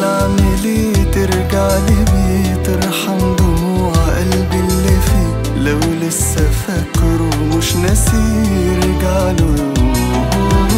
العملي ترجع لي ترحم دموع قلبي اللي فيه، لو لسه فاكره مش ناسيه يرجع له.